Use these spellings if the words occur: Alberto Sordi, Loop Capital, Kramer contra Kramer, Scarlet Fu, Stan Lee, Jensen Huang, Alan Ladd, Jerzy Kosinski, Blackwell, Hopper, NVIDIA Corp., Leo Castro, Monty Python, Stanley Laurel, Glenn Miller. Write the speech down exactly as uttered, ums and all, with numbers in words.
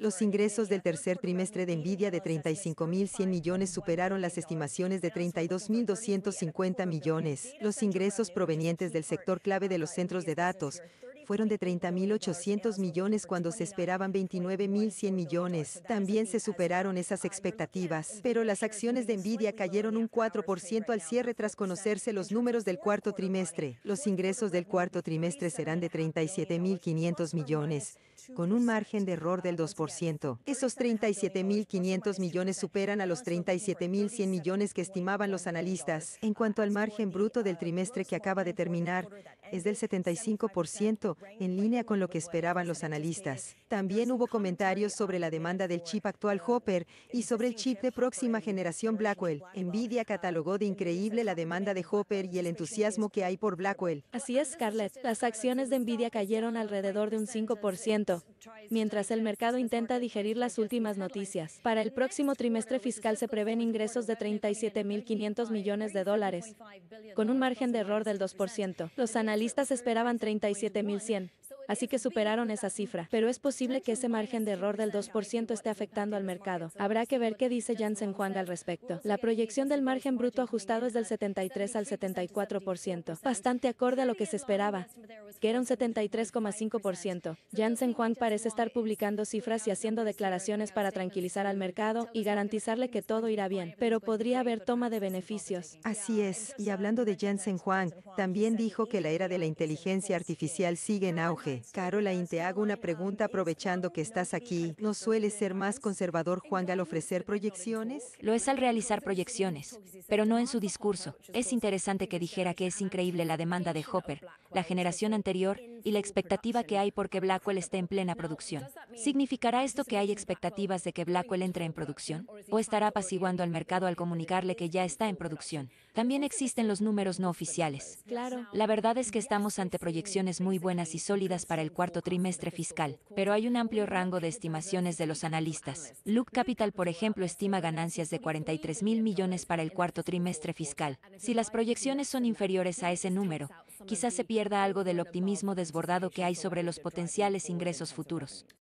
Los ingresos del tercer trimestre de NVIDIA de treinta y cinco mil cien millones superaron las estimaciones de treinta y dos mil doscientos cincuenta millones. Los ingresos provenientes del sector clave de los centros de datos fueron de treinta mil ochocientos millones cuando se esperaban veintinueve mil cien millones. También se superaron esas expectativas, pero las acciones de NVIDIA cayeron un cuatro por ciento al cierre tras conocerse los números del cuarto trimestre. Los ingresos del cuarto trimestre serán de treinta y siete mil quinientos millones, con un margen de error del dos por ciento. Esos treinta y siete mil quinientos millones superan a los treinta y siete mil cien millones que estimaban los analistas. En cuanto al margen bruto del trimestre que acaba de terminar, es del setenta y cinco por ciento, en línea con lo que esperaban los analistas. También hubo comentarios sobre la demanda del chip actual Hopper y sobre el chip de próxima generación Blackwell. NVIDIA catalogó de increíble la demanda de Hopper y el entusiasmo que hay por Blackwell. Así es, Scarlett. Las acciones de NVIDIA cayeron alrededor de un cinco por ciento, mientras el mercado intenta digerir las últimas noticias. Para el próximo trimestre fiscal se prevén ingresos de treinta y siete mil quinientos millones de dólares, con un margen de error del dos por ciento. Los analistas esperaban treinta y siete mil cien, así que superaron esa cifra. Pero es posible que ese margen de error del dos por ciento esté afectando al mercado. Habrá que ver qué dice Jensen Huang al respecto. La proyección del margen bruto ajustado es del setenta y tres al setenta y cuatro por ciento, bastante acorde a lo que se esperaba, que era un setenta y tres coma cinco por ciento. Jensen Huang parece estar publicando cifras y haciendo declaraciones para tranquilizar al mercado y garantizarle que todo irá bien, pero podría haber toma de beneficios. Así es, y hablando de Jensen Huang, también dijo que la era de la inteligencia artificial sigue en auge. Caroline, te hago una pregunta aprovechando que estás aquí. ¿No suele ser más conservador Huang al ofrecer proyecciones? Lo es al realizar proyecciones, pero no en su discurso. Es interesante que dijera que es increíble la demanda de Hopper, la generación anterior, y la expectativa que hay porque Blackwell esté en plena producción. ¿Significará esto que hay expectativas de que Blackwell entre en producción? ¿O estará apaciguando al mercado al comunicarle que ya está en producción? También existen los números no oficiales. Claro. La verdad es que estamos ante proyecciones muy buenas y sólidas para el cuarto trimestre fiscal, pero hay un amplio rango de estimaciones de los analistas. Loop Capital, por ejemplo, estima ganancias de cuarenta y tres mil millones para el cuarto trimestre fiscal. Si las proyecciones son inferiores a ese número, quizás se pierda algo del optimismo desbordado que hay sobre los potenciales ingresos futuros.